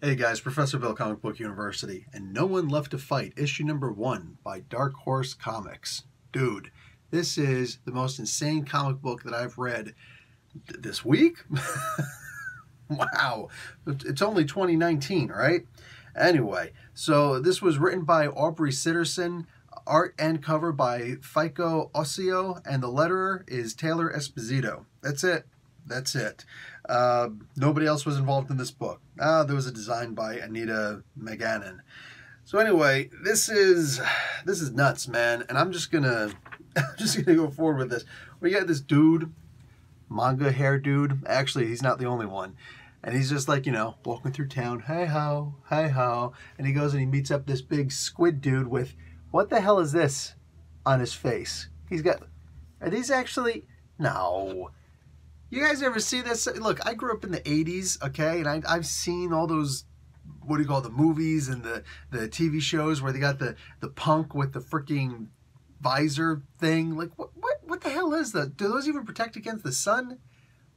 Hey guys, Professor Bill, Comic Book University, and No One Left to Fight, issue number 1 by Dark Horse Comics. Dude, this is the most insane comic book that I've read this week? Wow. It's only 2019, right? Anyway, so this was written by Aubrey Sitterson, art and cover by Fico Ossio, and the letterer is Taylor Esposito. That's it. That's it. Nobody else was involved in this book. There was a design by Anita McGannon. So anyway, this is nuts, man. And I'm just gonna go forward with this. We got this dude, manga hair dude. Actually, he's not the only one. And he's just like, you know, walking through town. Hey ho, hey ho. And he goes and he meets up this big squid dude with, what the hell is this on his face? He's got, are these actually, no. You guys ever see this? Look, I grew up in the 80s, okay, and I've seen all those, what do you call, the movies and the TV shows where they got the punk with the freaking visor thing. Like, what the hell is that? Do those even protect against the sun?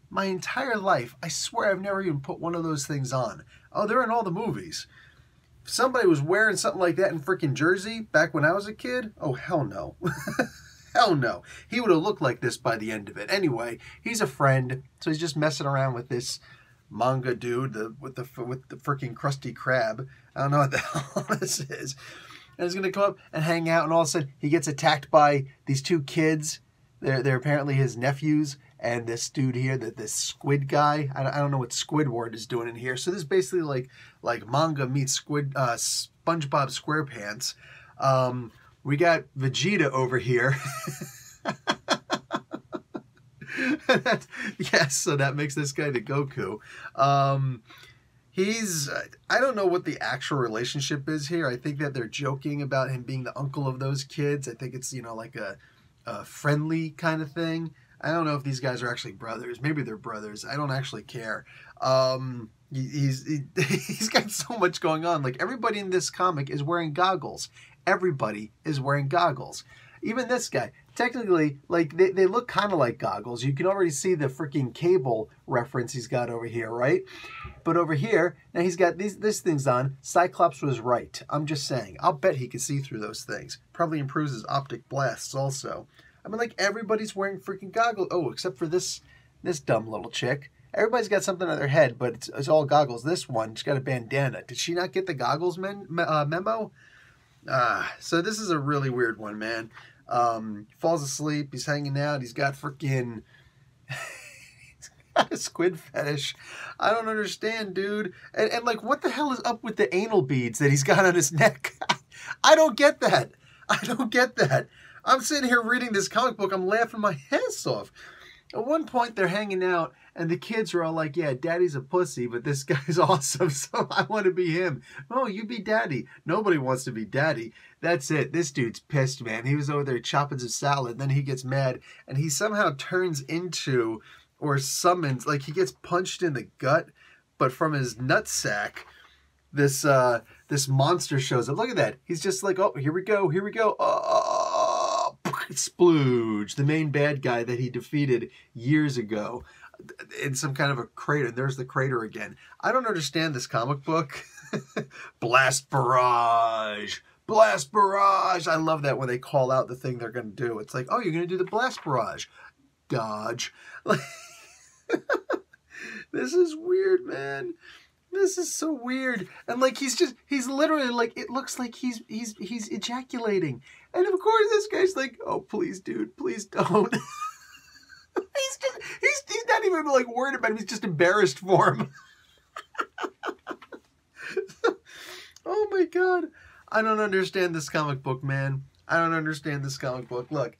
My entire life, I swear I've never even put one of those things on. Oh, they're in all the movies. If somebody was wearing something like that in freaking Jersey back when I was a kid, oh, hell no. Hell no. He would have looked like this by the end of it. Anyway, he's a friend, so he's just messing around with this manga dude with the freaking Krusty Krab. I don't know what the hell this is. And he's going to come up and hang out, and all of a sudden he gets attacked by these two kids. They're apparently his nephews, and this dude here, this squid guy. I don't know what Squidward is doing in here. So this is basically like manga meets SpongeBob SquarePants. We got Vegeta over here. Yes, so that makes this guy the Goku. I don't know what the actual relationship is here. I think that they're joking about him being the uncle of those kids. I think it's, you know, like a friendly kind of thing. I don't know if these guys are actually brothers. Maybe they're brothers. I don't actually care. He's got so much going on. Like, everybody in this comic is wearing goggles. Everybody is wearing goggles. Even this guy. Technically, like, they look kind of like goggles. You can already see the freaking cable reference he's got over here, right? But over here, now he's got these things on. Cyclops was right. I'm just saying. I'll bet he can see through those things. Probably improves his optic blasts also. I mean, like, everybody's wearing freaking goggles. Oh, except for this dumb little chick. Everybody's got something on their head, but it's all goggles. This one, she's got a bandana. Did she not get the goggles memo? So this is a really weird one, man. He falls asleep. He's hanging out. He's got freaking he's got a squid fetish. I don't understand, dude. And like, what the hell is up with the anal beads that he's got on his neck? I don't get that. I don't get that. I'm sitting here reading this comic book. I'm laughing my ass off. At one point, they're hanging out, and the kids are all like, yeah, daddy's a pussy, but this guy's awesome, so I want to be him. Oh, you be daddy. Nobody wants to be daddy. That's it. This dude's pissed, man. He was over there chopping some salad, then he gets mad, and he somehow turns into or summons, like, he gets punched in the gut, but from his nutsack, this monster shows up. Look at that. He's just like, oh, here we go, here we go. Splooge, the main bad guy that he defeated years ago in some kind of a crater. There's the crater again. I don't understand this comic book. Blast barrage. Blast barrage. I love that when they call out the thing they're going to do. It's like, oh, you're going to do the blast barrage. Dodge. Like, this is weird, man. This is so weird. And like, he's literally like, it looks like he's ejaculating. And of course this guy's like, oh, please, dude, please don't. he's not even like worried about him. He's just embarrassed for him. Oh my God. I don't understand this comic book, man. I don't understand this comic book. Look,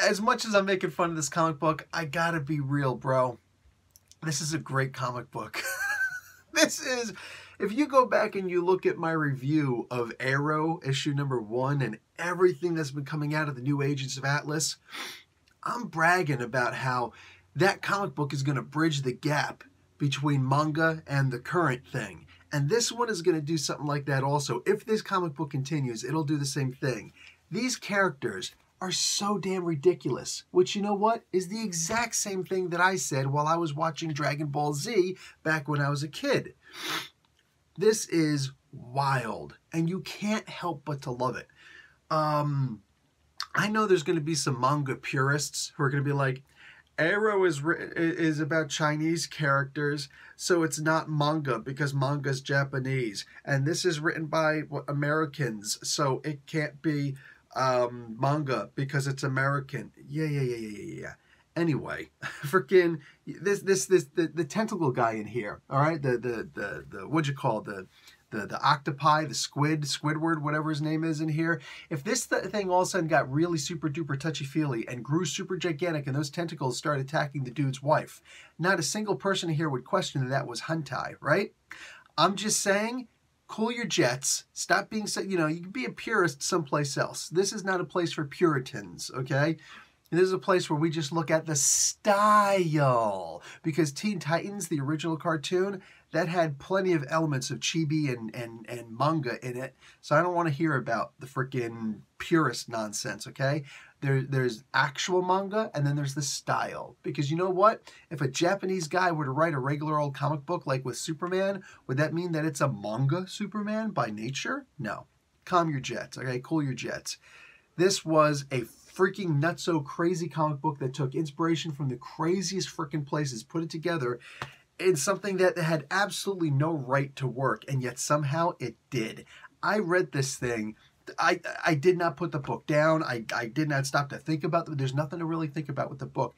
as much as I'm making fun of this comic book, I gotta be real, bro. This is a great comic book. This is, if you go back and you look at my review of Arrow issue number 1 and everything that's been coming out of the new Agents of Atlas, I'm bragging about how that comic book is going to bridge the gap between manga and the current thing. And this one is going to do something like that also. If this comic book continues, it'll do the same thing. These characters are so damn ridiculous, which, you know what, is the exact same thing that I said while I was watching Dragon Ball Z back when I was a kid. This is wild, and you can't help but to love it. I know there's going to be some manga purists who are going to be like, Arrow is about Chinese characters, so it's not manga because manga's Japanese, and this is written by Americans, so it can't be manga because it's American. Yeah. Anyway, freaking the tentacle guy in here, all right? The what'd you call the octopi, the Squidward, whatever his name is in here. If this thing all of a sudden got really super duper touchy-feely and grew super gigantic and those tentacles started attacking the dude's wife, not a single person here would question that was hentai, right? I'm just saying, cool your jets. Stop being so, you know, you can be a purist someplace else. This is not a place for Puritans, okay? This is a place where we just look at the style, because Teen Titans, the original cartoon, that had plenty of elements of chibi and manga in it. So I don't want to hear about the freaking purist nonsense, okay? There's actual manga, and then there's the style. Because you know what? If a Japanese guy were to write a regular old comic book like with Superman, would that mean that it's a manga Superman by nature? No. Calm your jets, okay? Cool your jets. This was a freaking nutso crazy comic book that took inspiration from the craziest freaking places, put it together in something that had absolutely no right to work, and yet somehow it did. I read this thing. I did not put the book down. I did not stop to think about it. There's nothing to really think about with the book.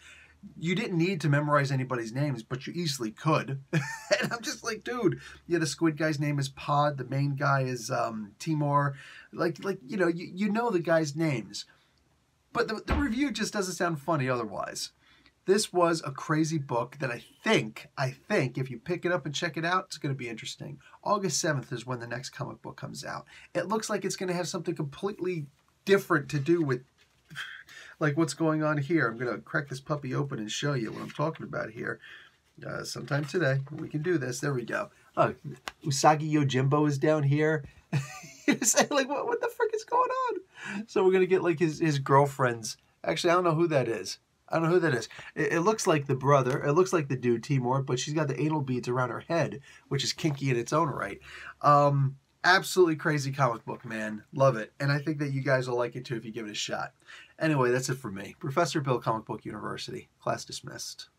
You didn't need to memorize anybody's names, but you easily could. And I'm just like, dude, yeah, the squid guy's name is Pod. The main guy is Timor. Like you know, you know the guy's names. But the review just doesn't sound funny otherwise. This was a crazy book that I think, if you pick it up and check it out, it's going to be interesting. August 7th is when the next comic book comes out. It looks like it's going to have something completely different to do with, like, what's going on here. I'm going to crack this puppy open and show you what I'm talking about here. Sometime today, we can do this. There we go. Oh, Usagi Yojimbo is down here. Like, what the frick is going on? So we're going to get, like, his girlfriends. Actually, I don't know who that is. I don't know who that is. It looks like the brother. It looks like the dude, Timor, but she's got the anal beads around her head, which is kinky in its own right. Absolutely crazy comic book, man. Love it. And I think that you guys will like it, too, if you give it a shot. Anyway, that's it for me. Professor Bill, Comic Book University. Class dismissed.